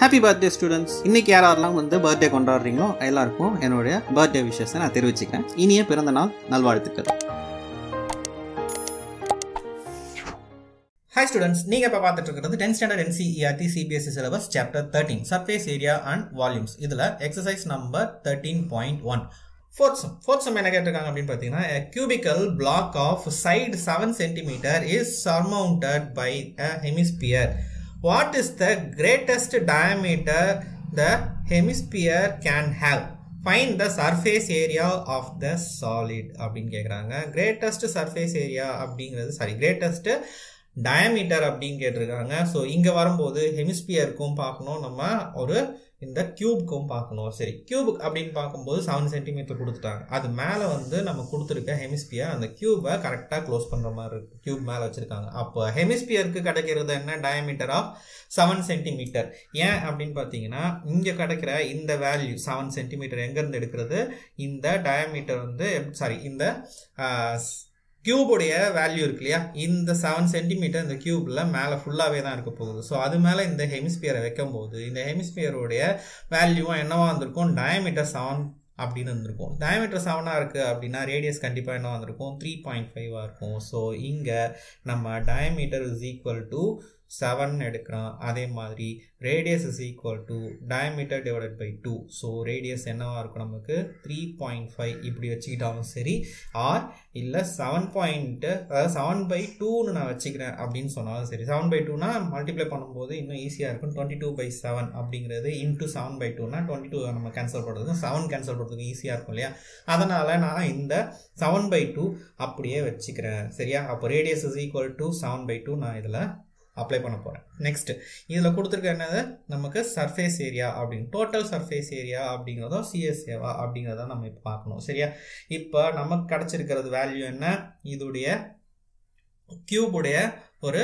Happy birthday students! இன்னைக்கு யாரெல்லாம் வந்து बर्थडे கொண்டாடுறீங்களோ எல்லாருக்கும் என்னோட बर्थडे wishes நான் தெரிவிச்சுக்கிறேன். இனிய பிறந்தநாள் நல்வாழ்த்துக்கள். Hi students, நீங்க இப்ப பார்த்துட்டு இருக்குறது 10th standard NCERT CBSE syllabus chapter 13 surface area and volumes. இதுல exercise number 13.1. Fourth sum என்ன கேட்டிருக்காங்க அப்படினு பாத்தீங்கன்னா a cubical block of side 7 cm is surmounted by a hemisphere. What is the greatest diameter the hemisphere can have? Find the surface area of the solid அப்படினு கேக்குறாங்க. Greatest surface area அப்படிங்கிறது greatest diameter அப்படினு கேட்டிருக்காங்க. So இங்க வரும்போது ஹெமிஸ்பியருக்கும் பார்க்கணும் நம்ம ஒரு இந்த கியூப்க்கும் பார்க்கணும். சரி கியூப் அப்படினு பாக்கும்போது 7 cm கொடுத்துட்டாங்க. அது மேல வந்து நம்ம கொடுத்திருக்க ஹெமிஸ்பியர் அந்த கியூபை கரெக்ட்டா க்ளோஸ் பண்ற மாதிரி இருக்கு. கியூப் மேல வச்சிருக்காங்க. அப்ப ஹெமிஸ்பியருக்கு கிடைக்கிறது என்ன டயாமீட்டர் ஆஃப் 7 cm. ஏன் அப்படினு பாத்தீங்கன்னா இங்க கிடைக்கிற இந்த வேல்யூ 7 cm எங்க இருந்து எடுக்கிறது? இந்த டயாமீட்டர் வந்து இந்த Cube value in the 7 cm in the cube la mele full avey dhaan irukku pogudhu so adu mele indha hemisphere vekkumbodhu indha hemisphere oda value enava vandirkum diameter 7 அப்படினு வந்திருக்கும். Diameter 7 ஆ இருக்கு அப்படினா ரேடியஸ் கண்டிப்பா என்ன வந்திருக்கும் 3.5 ஆ இருக்கும். சோ இங்க நம்ம டயாமீட்டர் = 7 எடுக்கறோம். அதே மாதிரி ரேடியஸ் டயாமீட்டர் / 2. சோ ரேடியஸ் என்னவா இருக்கும் நமக்கு 3.5 இப்படி வச்சிட்டாலும் சரி ஆர் இல்ல 7.7/2 னு நான் வச்சிக்கிறேன் அப்படினு சொன்னாலும் சரி. 7/2 னா மல்டிப்ளை பண்ணும்போது இன்னும் ஈஸியா இருக்கும். 22/7 அப்படிங்கிறது * 7/2 னா 22 நம்ம கேன்சல் பண்றது 7 கேன்சல் பண்றது ஈஸியா இருக்கும் இல்லையா? அதனால நான் இந்த 7/2 அப்படியே வச்சிக்கிறேன். சரியா? அப்ப ரேடியஸ் = 7/2 நான் இதல apply பண்ண போறேன். நெக்ஸ்ட் இதுல கொடுத்திருக்க என்னது நமக்கு surface area அப்படிங்க. total surface area அப்படிங்கறதோ CSA அப்படிங்கறத நம்ம இப்ப பார்க்கணும். சரியா? இப்போ நமக்கு கிடைச்சிருக்கிறது வேல்யூ என்ன? இதுடைய கியூப் உடைய ஒரு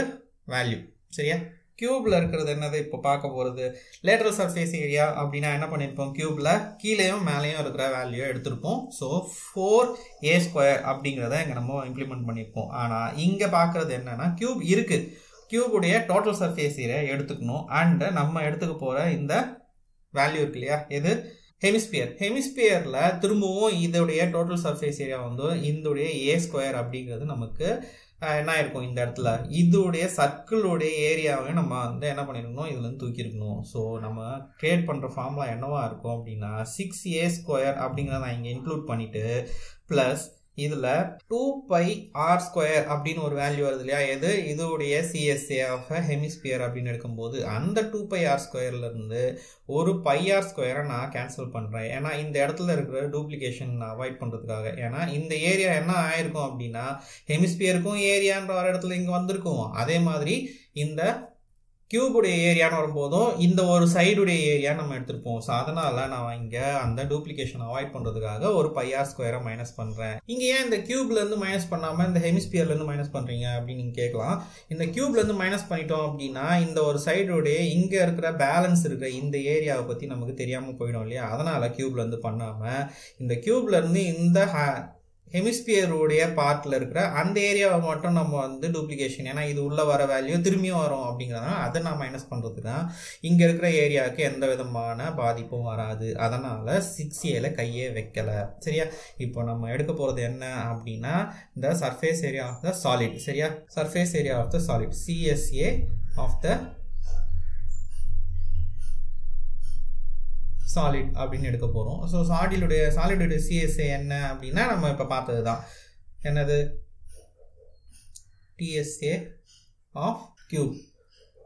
வேல்யூ. சரியா? கியூப்ல இருக்குறது என்னது இப்ப பார்க்க போறது lateral surface area அப்படினா என்ன பண்ணிருப்போம் கியூப்ல கீழேயும் மேலேயும் இருக்கிற வேல்யூ எடுத்துறோம். சோ 4a2 அப்படிங்கறத இங்க நம்ம இம்ப்ளிமென்ட் பண்ணிருப்போம். ஆனா இங்க பார்க்கிறது என்னன்னா கியூப் இருக்கு. Cube உடைய total surface area எடுத்துக்கணும். and நம்ம எடுத்துக்க போற இந்த value இருக்கு இல்லையா? இது hemisphere. hemisphereல திரும்பவும் இதோட total surface area வந்து இதோட a2 அப்படிங்கிறது நமக்கு என்ன இருக்கும் இந்த இடத்துல இதுடைய சர்க்கிள் உடைய ஏரியாவை நம்ம வந்து என்ன பண்ணிரணும் இதுல இருந்து தூக்கி இருக்கணும். சோ நம்ம கிரியேட் பண்ற ஃபார்முலா என்னவா இருக்கும் அப்படினா 6a2 அப்படிங்கறத நான் இங்க இன்க்ளூட் பண்ணிட்டு + இதுல 2πr2 அப்படின ஒரு வேல்யூ வருது இல்லையா? இது இதுடைய CSA ஆஃப் ஹெமிஸ்பியர் அப்படின எடுக்கும்போது அந்த 2πr2 ல இருந்து ஒரு πr2 நான் கேன்சல் பண்றேன். ஏனா இந்த இடத்துல இருக்கிற டூப்ளிகேஷன் நான் அவாய்ட் பண்றதுக்காக. ஏனா இந்த ஏரியா என்ன ஆயிருக்கும் அப்படினா ஹெமிஸ்பியருக்கும் ஏரியான்ற ஒரு இடத்துல இங்க வந்திருக்கும். அதே மாதிரி இந்த கியூப் உடைய ஏரியான்னு வரும்போதும் இந்த ஒரு சைடு உடைய ஏரியா நம்ம எடுத்துப்போம். சோ அதனால நான் இங்க அந்த டூப்ளிகேஷன் அவாய்ட் பண்றதுக்காக ஒரு πr2 மைனஸ் பண்றேன். இங்க ஏன் இந்த கியூப்ல இருந்து மைனஸ் பண்ணாம இந்த ஹெமிஸ்பியர்ல இருந்து மைனஸ் பண்றீங்க அப்படி நீங்க கேட்கலாம். இந்த கியூப்ல இருந்து மைனஸ் பண்ணிட்டோம் அப்படினா இந்த ஒரு சைடு உடைய இங்க இருக்கிற பேலன்ஸ் இருக்கிற இந்த ஏரியாவை பத்தி நமக்கு தெரியாம போயிடும் இல்லையா? அதனால கியூப்ல இருந்து பண்ணாம இந்த கியூப்ல இருந்து இந்த ஹெமிஸ்பியர் உடைய பார்ட்ல இருக்கிற அந்த ஏரியாவை மட்டும் நம்ம வந்து டூப்ளிகேஷன் ஏன்னா இது உள்ள வர வேல்யூ திரும்பியும் வரும் அப்படிங்கிறதுனால அதை நான் மைனஸ் பண்றதுக்கு தான் இங்க இருக்கிற ஏரியாவுக்கு எந்த விதமான பாதிப்பும் வராது. அதனால 6aல கையே வைக்கல. சரியா? இப்போ நம்ம எடுக்க போறது என்ன அப்படின்னா இந்த surface area of the solid. சரியா? Surface area of the solid CSA of the solid அப்படினு எடுக்க போறோம். சோ சாலிடுடைய CSA என்ன அப்படினா நம்ம இப்ப பார்த்ததுதான் என்னது TSA of cube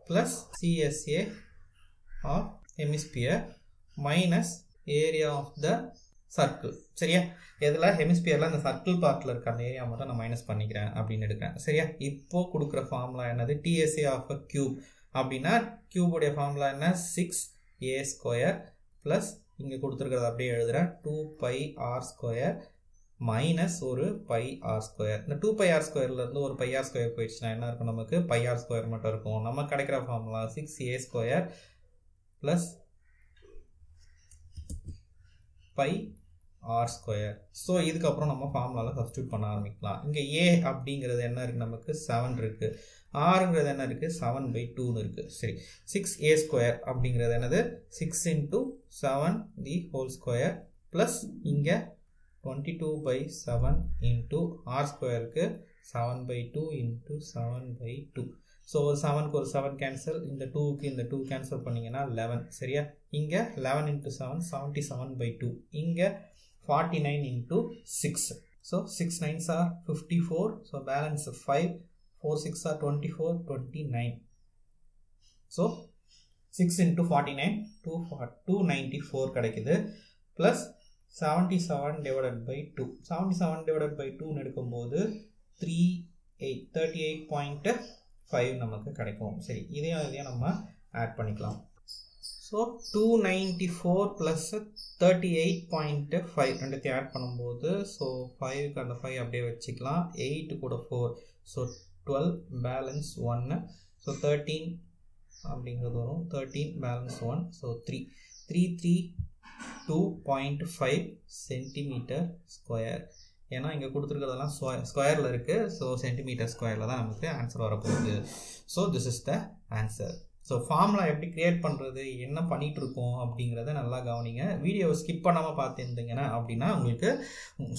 + CSA of hemisphere - area of the circle. சரியா? எதுல ஹெமிஸ்பியர்ல அந்த சர்க்கிள் பார்ட்ல இருக்க அந்த ஏரியா மட்டும் நான் மைனஸ் பண்ணிக்கிறேன் அப்படினு எடுக்கிறேன். சரியா? இப்போ கொடுக்கிற ஃபார்முலா என்னது TSA ஆஃப் கியூப் அப்படினா கியூப் உடைய ஃபார்முலா என்ன 6a2 प्लस இங்க கொடுத்திருக்கிறது அப்படியே எழுதுறேன் 2πr2 - ஒரு πr2. இந்த 2πr2 ல இருந்து ஒரு πr2 போயிடுச்சுனா என்ன இருக்கும் நமக்கு πr2 மட்டும் இருக்கும். நம்ம கிடைக்கிற ஃபார்முலா 6a2 + πr2. சோ இதுக்கு அப்புறம் நம்ம ஃபார்முலால சப்ஸ்டிட்யூட் பண்ண ஆரம்பிக்கலாம். இங்க a அப்படிங்கிறது என்ன இருக்கு நமக்கு 7 இருக்கு. ஆறுங்கிறது என்ன இருக்கு 7/2 இருக்கு. சரி 6a ஸ்கொயர் அப்படிங்கிறது என்னது 6 × 7 the whole square பிளஸ் இங்க 22/7 × r square க்கு 7/2 × 7/2. So 7 க்கு ஒரு 7 cancel, இந்த 2 க்கு இந்த 2 cancel பண்ணீங்கன்னா 11 சரியா. இங்க 11 × 7 77/2, இங்க 49 × 6. So 6 9s are 54, so balance 5. 4 6 are 24, 29. So 6 × 49, 294 kadakidhu, plus 77 divided by 2. 77 divided by 2 nedukkum bodhu 38.5 namakku kadaikum. Seri idhiyum idhiyum nama add panikalam. So 294 plus 38.5 ரெண்டத்தை ஆட் பண்ணும்போது ஸோ 5க்கு அந்த 5 அப்படியே வச்சுக்கலாம், 8 கூட 4, ஸோ 12 பேலன்ஸ் 1, ஸோ 13 அப்படிங்கிறது வரும், 13 பேலன்ஸ் 1, ஸோ 332.5 சென்டிமீட்டர் ஸ்கொயர். ஏன்னா இங்கே கொடுத்துருக்கிறதெல்லாம் ஸ்கொயரில் இருக்குது, ஸோ சென்டிமீட்டர் ஸ்கொயரில் தான் நமக்கு ஆன்சர் வரப்போகுது. So this is the answer. So formula எப்படி க்ரியேட் பண்ணுறது, என்ன பண்ணிகிட்ருக்கோம் அப்படிங்கிறத நல்லா கவனிங்க. வீடியோவை ஸ்கிப் பண்ணாமல் பார்த்துருந்தீங்கன்னா அப்படின்னா உங்களுக்கு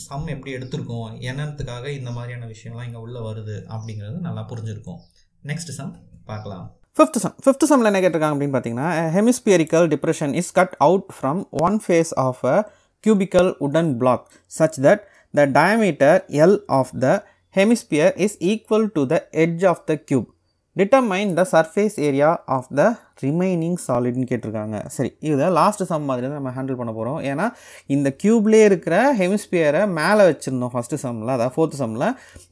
சம் எப்படி எடுத்திருக்கோம், என்னத்துக்காக இந்த மாதிரியான விஷயம்லாம் இங்கே உள்ளே வருது அப்படிங்கிறது நல்லா புரிஞ்சுருக்கும். நெக்ஸ்ட் சம் பார்க்கலாம். ஃபிஃப்த் சம்மில் என்ன கேட்டிருக்காங்க அப்படின்னு பார்த்தீங்கன்னா, hemispherical depression is cut out from one face of a cubical wooden block such that the diameter l of the hemisphere is equal to the edge of the cube. Determine the surface area of the remaining solid ன்னு கேட்டிருக்காங்க. சரி இதை last some மாதிரி தான் நம்ம handle பண்ண போகிறோம். ஏன்னா இந்த கியூப்லேயே இருக்கிற ஹெமிஸ்பியரை மேலே வச்சுருந்தோம் ஃபஸ்ட்டு சம்மில், அதாவது ஃபோர்த்து சம்மில்.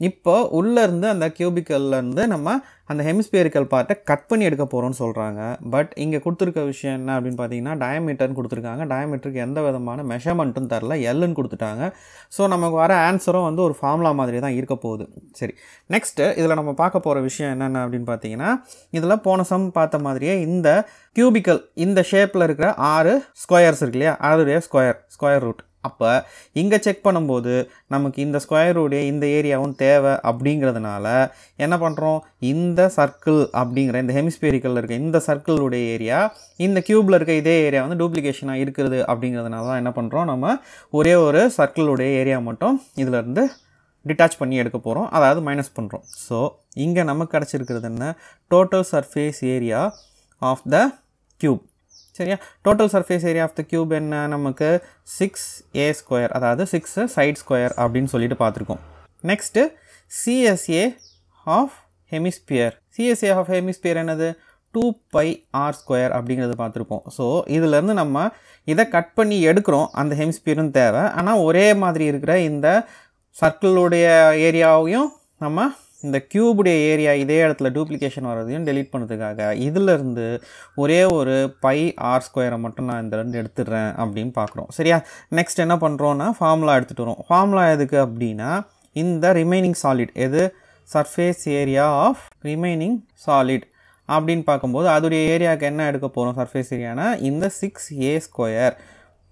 இப்போ உள்ளேருந்து அந்த கியூபிக்கல்லேருந்து நம்ம அந்த ஹெமிஸ்பியரிக்கல் பார்ட்டை கட் பண்ணி எடுக்க போகிறோம்னு சொல்கிறாங்க. பட் இங்கே கொடுத்துருக்க விஷயம் என்ன அப்படின்னு பார்த்தீங்கன்னா, டயமீட்டர்னு கொடுத்துருக்காங்க. டயமீட்டருக்கு எந்த விதமான மெஷர்மெண்ட்டும் தரல, எல்லுன்னு கொடுத்துட்டாங்க. ஸோ நமக்கு வர ஆன்சரும் வந்து ஒரு ஃபார்முலா மாதிரி தான் இருக்க போகுது. சரி நெக்ஸ்ட்டு இதில் நம்ம பார்க்க போகிற விஷயம் என்னென்ன அப்படின்னு பார்த்தீங்கன்னா, இதில் போன சம் பார்த்த மாதிரியே இந்த கியூபிக்கல் இந்த ஷேப்பில் இருக்கிற 6 ஸ்கொயர்ஸ் இருக்கு இல்லையா, அதோடைய ஸ்கொயர் ரூட். அப்போ இங்கே செக் பண்ணும்போது நமக்கு இந்த ஸ்கொயர் ரூடே இந்த ஏரியாவும் தேவை. அப்படிங்கிறதுனால என்ன பண்ணுறோம், இந்த சர்க்கிள் அப்படிங்கிற இந்த ஹெமிஸ்பியரிக்கல் இருக்க இந்த சர்க்கிளுடைய ஏரியா இந்த கியூபில் இருக்க இதே ஏரியா வந்து டூப்ளிகேஷனாக இருக்குது. அப்படிங்கிறதுனால தான் என்ன பண்ணுறோம், நம்ம ஒரே ஒரு சர்க்கிளுடைய ஏரியா மட்டும் இதிலேருந்து டிட்டாச் பண்ணி எடுக்க போகிறோம், அதாவது மைனஸ் பண்ணுறோம். ஸோ இங்கே நமக்கு கிடச்சிருக்கிறது என்ன, total surface area of the cube. சரியா total surface area of the cube என்ன, நமக்கு 6a ஸ்கொயர், அதாவது 6 சைட் ஸ்கொயர் அப்படின்னு சொல்லிட்டு பார்த்துருக்கோம். Next CSA of hemisphere. CSA of hemisphere என்னது 2πr ஸ்கொயர் அப்படிங்கிறது பார்த்துருப்போம். ஸோ இதிலேருந்து நம்ம இதை கட் பண்ணி எடுக்கிறோம், அந்த ஹெமிஸ்பியரும் தேவை. ஆனால் ஒரே மாதிரி இருக்கிற இந்த சர்க்கிளுடைய ஏரியாவையும் நம்ம இந்த கியூபுடைய ஏரியா இதே இடத்துல டூப்ளிகேஷன் வர்றதையும் டெலீட் பண்ணுறதுக்காக இதிலேருந்து ஒரே ஒரு πr ஸ்கொயரை மட்டும் நான் இந்த ரெண்டு எடுத்துடுறேன் அப்படின்னு பார்க்குறோம். சரியா நெக்ஸ்ட் என்ன பண்ணுறோன்னா ஃபார்முலா எடுத்துகிட்டு வரும். ஃபார்முலா எதுக்கு அப்படின்னா, இந்த ரிமைனிங் சாலிட் எது surface area of remaining solid அப்படின்னு பார்க்கும்போது அதோடைய ஏரியாவுக்கு என்ன எடுக்க போகிறோம், சர்ஃபேஸ் ஏரியானா இந்த 6a ஸ்கொயர்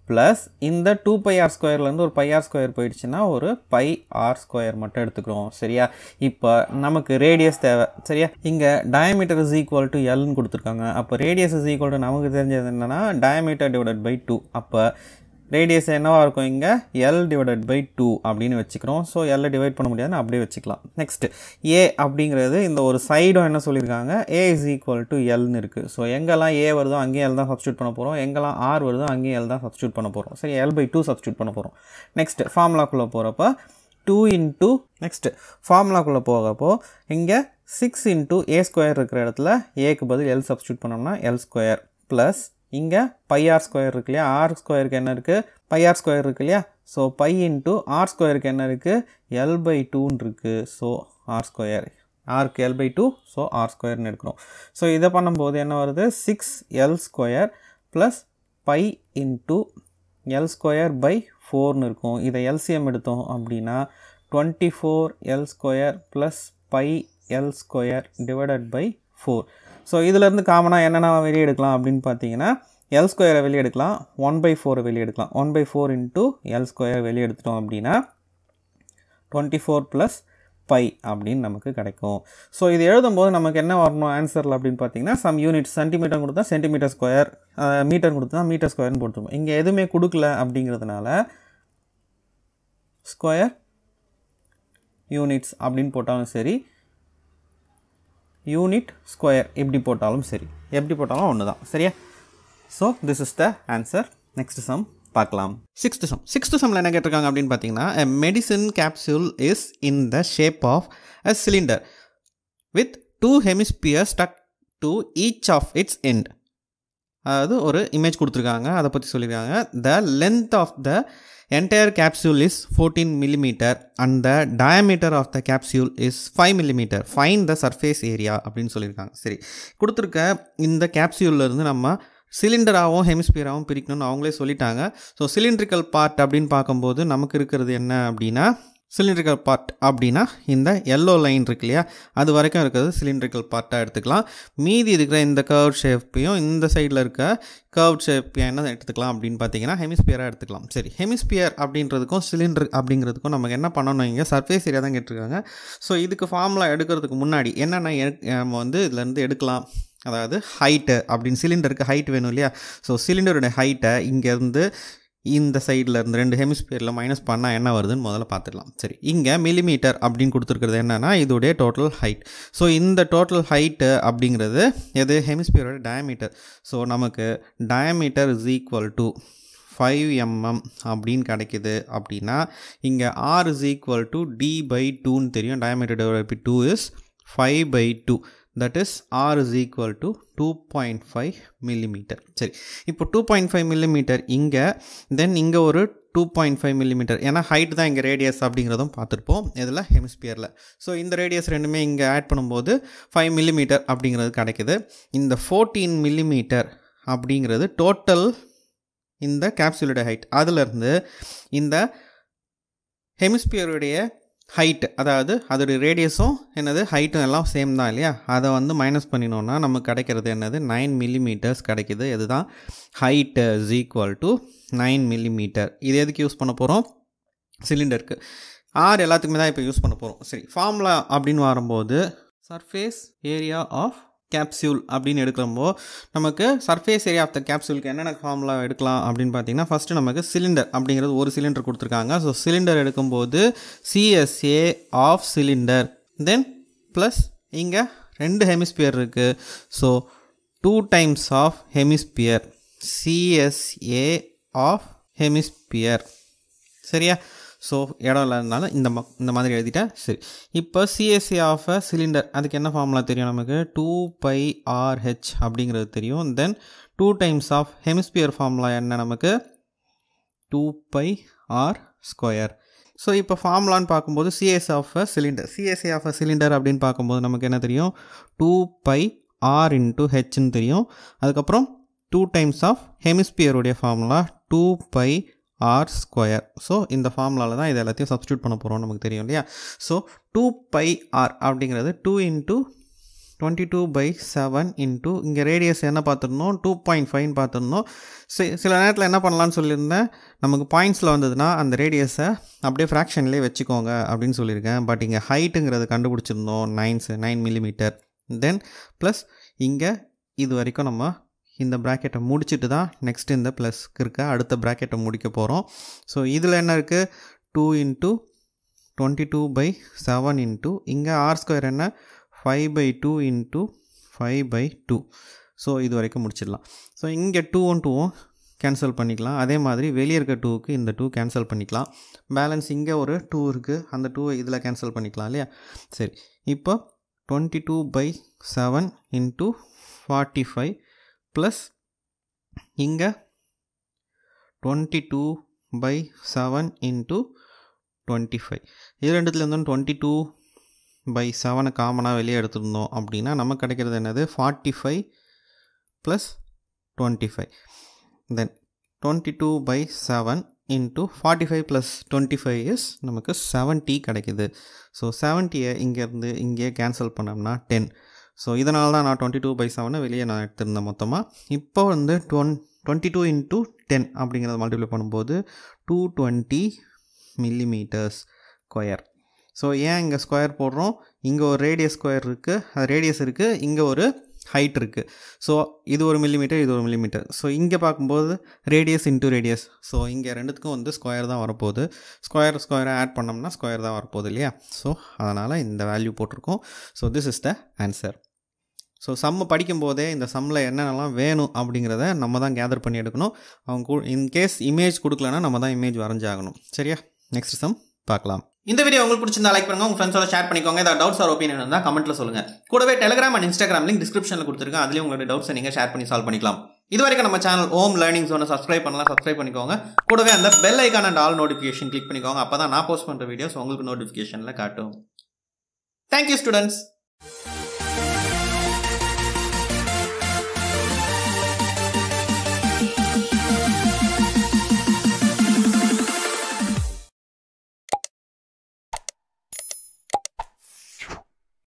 ப்ளஸ் இந்த 2πr ஸ்கொயர்லேருந்து ஒரு πr ஸ்கொயர் போயிடுச்சுன்னா ஒரு πr ஸ்கொயர் மட்டும் எடுத்துக்கிறோம். சரியா இப்போ நமக்கு ரேடியஸ் தேவை. சரியா இங்கே டயமீட்டர் இஸ் ஈக்குவல் டு எல்னு கொடுத்துருக்காங்க. அப்போ ரேடியஸ் இஸ் ஈக்குவல் டு நமக்கு தெரிஞ்சது என்னென்னா டயமீட்டர் டிவைடட் பை 2. அப்போ ரேடியஸ் என்னவாக இருக்கும், இங்கே L டிவைடட் பை 2 அப்படின்னு வச்சுக்கிறோம். ஸோ எல்லை டிவைட் பண்ண முடியாதுன்னு அப்படியே வச்சுக்கலாம். நெக்ஸ்ட்டு ஏ அப்படிங்கிறது இந்த ஒரு சைடும் என்ன சொல்லியிருக்காங்க, A = Lன்னு இருக்குது. ஸோ எங்கெல்லாம் A வருதோ அங்கேயும் L தான் சப்ஸ்டியூட் பண்ண போகிறோம், எங்கெல்லாம் R வருதோ அங்கேயும் L தான் சப்ஸ்டியூட் பண்ண போகிறோம். சரி L/2 சப்ஸ்டியூட் பண்ண போகிறோம். நெக்ஸ்ட் ஃபார்முலாக்குள்ளே போகிறப்போ 2 × நெக்ஸ்ட்டு ஃபார்முலாக்குள்ளே போகிறப்போ இங்கே 6 × a ஸ்கொயர் இருக்கிற இடத்துல ஏக்கு பதில் L சப்ஸ்டியூட் பண்ணோம்னா L ஸ்கொயர் ப்ளஸ் இங்கே πr ஸ்கொயர் இருக்கு இல்லையா, r ஸ்கொயருக்கு என்ன இருக்குது πr ஸ்கொயர் இருக்கு இல்லையா. ஸோ π × r ஸ்கொயருக்கு என்ன இருக்குது L/2 இருக்குது. ஸோ r ஸ்கொயர், rக்கு L/2, ஸோ r ஸ்கொயர்னு எடுக்கிறோம். ஸோ இதை பண்ணும்போது என்ன வருது 6L square plus π × L square by 4ன்னு இருக்கும். இதை LCM எடுத்தோம் அப்படின்னா 24L square plus πL square divided by 4. So இதிலேருந்து காமனாக என்னென்ன வெளியே எடுக்கலாம் அப்படின்னு பார்த்தீங்கன்னா L ஸ்கொயரை வெளியே எடுக்கலாம், 1/4 வெளியே எடுக்கலாம். 1/4 × L ஸ்கொயரை வெளியே எடுத்துட்டோம் அப்படின்னா 24 + pi அப்படினு நமக்கு கிடைக்கும். சோ இது எழுதும்போது நமக்கு என்ன வரணும் ஆன்சர்ல அப்படினு பாத்தீங்கன்னா some units சென்டிமீட்டர் கொடுத்தா சென்டிமீட்டர் ஸ்கொயர், மீட்டர் கொடுத்தா மீட்டர் ஸ்கொயர்னு போட்டுருவோம். இங்க எதுமே கொடுக்கல அப்படிங்கிறதுனால ஸ்கொயர் யூனிட்ஸ் அப்படினு போட்டாலும் சரி, யூனிட் ஸ்கொயர் இப்படி போட்டாலும் சரி, எப்படி போட்டாலும் ஒண்ணுதான் சரியா. So this is the answer. Next sum பார்க்கலாம். Sixth sum ல என்ன கேட்டிருக்காங்க அப்படினு பாத்தீங்கன்னா a medicine capsule is in the shape of a cylinder with two hemispheres stuck to each of its end. அது ஒரு இமேஜ் கொடுத்திருக்காங்க, அத பத்தி சொல்லிருக்காங்க. The length of the entire capsule is 14 mm and the diameter of the capsule is 5 mm. Find the surface area அப்படினு சொல்லிருக்காங்க. சரி, கொடுத்திருக்க இந்த capsuleல இருந்து நம்ம சிலிண்டராகவும் ஹெமிஸ்பியராகவும் பிரிக்கணும்னு அவங்களே சொல்லிட்டாங்க. ஸோ சிலிண்ட்ரிக்கல் பார்ட் அப்படின்னு பார்க்கும்போது நமக்கு இருக்கிறது என்ன அப்படின்னா, சிலிண்ட்ரிக்கல் பார்ட் அப்படின்னா இந்த எல்லோ லைன் இருக்கு இல்லையா, அது வரைக்கும் இருக்கிறது சிலிண்ட்ரிக்கல் பார்ட்டாக எடுத்துக்கலாம். மீதி இருக்கிற இந்த கர்வ் ஷேப்பையும் இந்த சைடில் இருக்க கர்வ் ஷேப் என்ன எடுத்துக்கலாம் அப்படின்னு பார்த்தீங்கன்னா ஹெமிஸ்பியராக எடுத்துக்கலாம். சரி, ஹெமிஸ்பியர் அப்படின்றதுக்கும் சிலிண்டர் அப்படிங்கிறதுக்கும் நமக்கு என்ன பண்ணணும், இங்கே சர்ஃபேஸ் ஏரியா தான் கேட்டிருக்காங்க. ஸோ இதுக்கு ஃபார்முலா எடுக்கிறதுக்கு முன்னாடி என்னென்ன நம்ம வந்து இதுலேருந்து எடுக்கலாம், அதாவது ஹைட்டு அப்படின்னு சிலிண்டருக்கு ஹைட் வேணும் இல்லையா. ஸோ சிலிண்டருடைய ஹைட்டை இங்கேருந்து இந்த சைடில் இருந்து ரெண்டு ஹெமிஸ்பியரில் மைனஸ் பண்ணால் என்ன வருதுன்னு முதல்ல பார்த்துக்கலாம். சரி, இங்கே மில்லிமீட்டர் அப்படின்னு கொடுத்துருக்கிறது என்னென்னா இதோடைய டோட்டல் ஹைட். ஸோ இந்த டோட்டல் ஹைட்டு அப்படிங்கிறது எது, ஹெமிஸ்பியரோட டயமீட்டர். ஸோ நமக்கு diameter is equal to 5 mm அப்படின்னு கிடைக்குது. அப்படின்னா இங்கே R இஸ் ஈக்குவல் டு D/2ன்னு தெரியும். Diameter divide by 2 is 5/2. That is R is equal to 2.5 mm. சரி, இப்போ 2.5 mm இங்கே, தென் இங்கே ஒரு 2.5 mm. ஏன்னா ஹைட் தான் இங்கே ரேடியஸ் அப்படிங்கிறதும் பார்த்துருப்போம் இதில் ஹெமிஸ்பியரில். ஸோ இந்த ரேடியஸ் ரெண்டுமே இங்கே ஆட் பண்ணும்போது 5 mm அப்படிங்கிறது கிடைக்குது. இந்த 14 mm அப்படிங்கிறது டோட்டல் இந்த கேப்சூலோட ஹைட். அதுலேருந்து இந்த ஹெமிஸ்பியருடைய ஹைட்டு, அதாவது அதோடைய ரேடியஸும் என்னது ஹைட்டும் எல்லாம் சேம் தான் இல்லையா, அதை வந்து மைனஸ் பண்ணினோன்னா நமக்கு கிடைக்கிறது என்னது 9 mm கிடைக்கிது. இதுதான் height is equal to 9 mm. இது எதுக்கு யூஸ் பண்ண போகிறோம், சிலிண்டருக்கு. ஆர் எல்லாத்துக்குமே தான் இப்போ யூஸ் பண்ண போகிறோம். சரி, ஃபார்முலா அப்படின்னு வரும்போது சர்ஃபேஸ் ஏரியா ஆஃப் கேப்சூல் அப்படின்னு எடுக்கிறப்போ நமக்கு சர்ஃபேஸ் ஏரியா ஆஃப் த கேப்சூலுக்கு என்னென்ன ஃபார்முலா எடுக்கலாம் அப்படின்னு பார்த்தீங்கன்னா ஃபஸ்ட்டு நமக்கு சிலிண்டர் அப்படிங்கிறது ஒரு சிலிண்டர் கொடுத்துருக்காங்க. ஸோ சிலிண்டர் எடுக்கும்போது CSA of cylinder, then plus இங்கே ரெண்டு ஹெமிஸ்பியர் இருக்குது. So 2 times of hemisphere, CSA of hemisphere சரியா. ஸோ இடம் இல்லாததுனால இந்த மாதிரி எழுதிட்டேன். சரி, இப்போ சிஎஸ்சி ஆஃப் அ சிலிண்டர் அதுக்கு என்ன ஃபார்முலா தெரியும் நமக்கு, 2πRh அப்படிங்கிறது தெரியும். Then 2 times of hemisphere formula என்ன நமக்கு 2πR². ஸோ இப்போ ஃபார்முலான்னு பார்க்கும்போது CSC of a cylinder, CSC of a cylinder அப்படின்னு பார்க்கும்போது நமக்கு என்ன தெரியும் 2πR×hன்னு தெரியும். அதுக்கப்புறம் 2 times ஆஃப் ஹெமிஸ்பியருடைய ஃபார்முலா 2πR². ஸோ இந்த ஃபார்முலாவில் தான் இது எல்லாத்தையும் சப்ஸ்டியூட் பண்ண போகிறோம் நமக்கு தெரியும் இல்லையா. ஸோ 2πR அப்படிங்கிறது 2 × 22/7 இன்ட்டு இங்கே ரேடியஸ் என்ன பார்த்துருந்தோம் 2.5ன்னு பார்த்துருந்தோம். சில நேரத்தில் என்ன பண்ணலான்னு சொல்லியிருந்தேன், நமக்கு பாயிண்ட்ஸில் வந்ததுன்னா அந்த ரேடியஸை அப்படியே ஃப்ராக்ஷன்லேயே வச்சுக்கோங்க அப்படின்னு சொல்லியிருக்கேன். பட் இங்கே ஹைட்டுங்கிறது கண்டுபிடிச்சிருந்தோம் 9 mm. தென் ப்ளஸ் இங்கே இது வரைக்கும் நம்ம இந்த ப்ராக்கெட்டை முடிச்சுட்டு தான் நெக்ஸ்ட் இந்த ப்ளஸ்க்கு இருக்க அடுத்த ப்ராக்கெட்டை முடிக்க போகிறோம். ஸோ இதில் என்ன இருக்குது 2 × 22/7 இன்ட்டு இங்கே R² என்ன 5/2 × 5/2. ஸோ இது வரைக்கும் முடிச்சிடலாம். ஸோ இங்கே 2 வும் 2 வும் கேன்சல் பண்ணிக்கலாம். அதே மாதிரி வெளியே இருக்க 2க்கு இந்த 2 கேன்சல் பண்ணிக்கலாம். பேலன்ஸ் இங்கே ஒரு 2 இருக்குது, அந்த 2 இதில் கேன்சல் பண்ணிக்கலாம் இல்லையா. சரி, இப்போ 22/7 இன்ட்டு 45 ப்ளஸ் இங்கே 22/7 இன்ட்டு 25. இது ரெண்டுத்தில் இருந்தோம் 22/7 காமனாக வெளியே எடுத்துருந்தோம் அப்படின்னா நமக்கு கிடைக்கிறது என்னது 45 + 25. தென் 22/7 இன்ட்டு 45 + 25 இஸ் நமக்கு 70 கிடைக்கிது. ஸோ 70யை இங்கேருந்து இங்கேயே கேன்சல் பண்ணோம்னா 10. ஸோ இதனால தான் நான் 22/7 வெளியே நான் எடுத்திருந்தேன் மொத்தமாக. இப்போ வந்து 22 × 10 அப்படிங்கிறத மல்டிப்ளை பண்ணும்போது 220 mm². So ஏன் இங்க ஸ்கொயர் போடுறோம் இங்க ஒரு ரேடியஸ் ஸ்கொயர் இருக்கு அது ரேடியஸ் இருக்கு இங்க ஒரு height இருக்கு so இது 1 mm இது 1 mm so இங்க பாக்கும்போது radius into radius so இங்க ரெண்டுத்துக்கும் வந்து ஸ்கொயர் தான் வர போகுது ஸ்கொயர் ஸ்கொயரை ஆட் பண்ணோம்னா ஸ்கொயர் தான் வர போகுது இல்லையா so அதனால இந்த வேல்யூ போட்டுருக்கோம் so this is the answer so sum படிக்கும்போதே இந்த சம்ல என்னென்னலாம் வேணும் அப்படிங்கறதை நம்ம தான் கேதர் பண்ணி எடுக்கணும் அவங்க in case image கொடுக்கலனா நம்ம தான் image வரையணும் சரியா next sum பார்க்கலாம் இந்த வீடியோ உங்களுக்கு பிடிச்சிருந்தா லைக் பண்ணுங்க உங்க फ्रेंड्सோட ஷேர் பண்ணிக்கோங்க ஏதாவது டவுட்ஸ் ஆர் ஒபினியன் இருந்தா கமெண்ட்ல சொல்லுங்க கூடவே Telegram and Instagram லிங்க் டிஸ்கிரிப்ஷன்ல கொடுத்திருக்கேன் அதுல உங்களோட டவுட்ஸ் நீங்க ஷேர் பண்ணி சால்வ் பண்ணிக்கலாம் இதுவரைக்கும் நம்ம channel Om Learning Zone subscribe பண்ணிக்கோங்க கூடவே அந்த bell icon and all notification click பண்ணிக்கோங்க அப்பதான் நான் போஸ்ட் பண்ற வீடியோஸ் உங்களுக்கு நோட்டிஃபிகேஷன்ல காட்டும் Thank you students